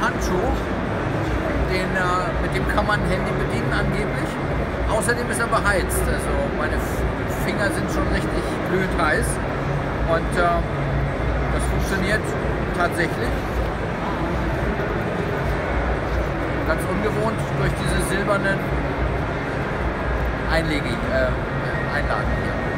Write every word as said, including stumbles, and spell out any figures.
Handschuh, den, äh, mit dem kann man ein Handy bedienen angeblich. Außerdem ist er beheizt, also meine Finger sind schon richtig glühend heiß und äh, das funktioniert tatsächlich. Ganz ungewohnt durch diese silbernen Einlege, äh, Einlagen hier.